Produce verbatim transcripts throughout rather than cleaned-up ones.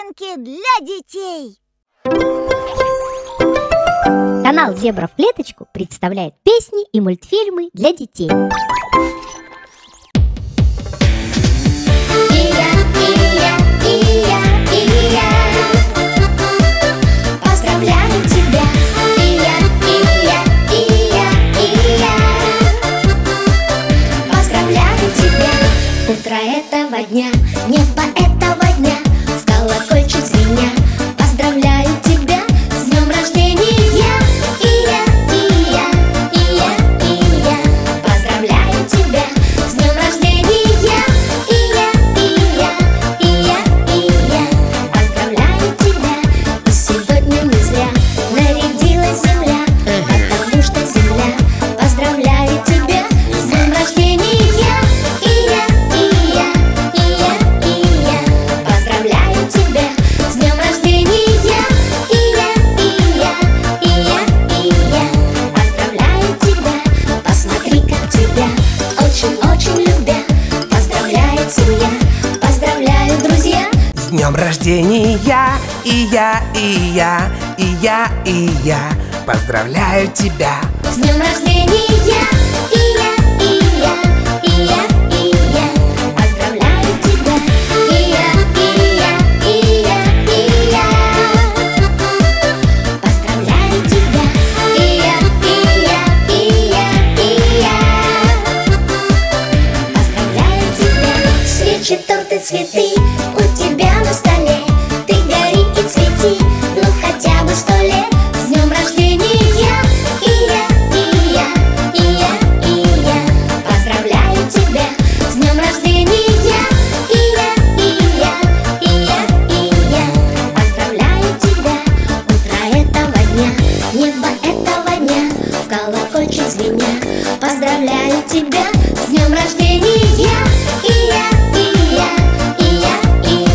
Песенки для детей. Канал «Зебра в клеточку» представляет песни и мультфильмы для детей. Этого дня, небо этого дня, в колокольчик звеня, поздравляю тебя с днем рождения. И я, и я, и я, и я, поздравляю тебя с днем рождения. И я, и я, и я, и я, поздравляю тебя. И сегодня не зря нарядилась земля, потому что земля, поздравляю тебя с днем рождения. С днем рождения, и я, и я, и я, и я, поздравляю тебя. С днем рождения, и я, и я, и я, и я, поздравляю тебя. И я, и я, и я, и я, поздравляю тебя. И я, и я, и я, и я, поздравляю тебя. Свечи, торты, цветы у тебя на столе, ты гори и цвети, ну хотя бы сто лет. С днем рождения, и я, и я, и я, и я, поздравляю тебя. С днем рождения, и я, и я, и я, и я, поздравляю тебя. Утро этого дня, небо этого дня, в колокольчик звеня, поздравляю тебя с днем рождения. И я, и я, и я, и я,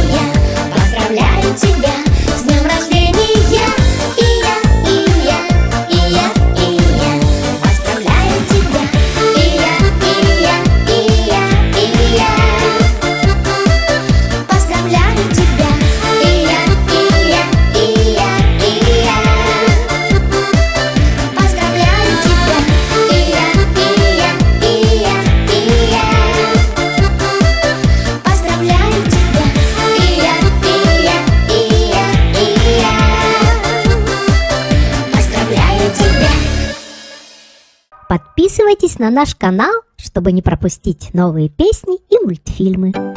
поздравляю тебя с днем рождения. И я, и я, и я, и я, поздравляю тебя. И я, и я, и я, и я, поздравляю тебя. И я, и я, и я, и я, поздравляю тебя. И я, и я, и я, и я, поздравляю тебя. И я, и я, и я, и я, поздравляю тебя. Подписывайтесь на наш канал, чтобы не пропустить новые песни и мультфильмы.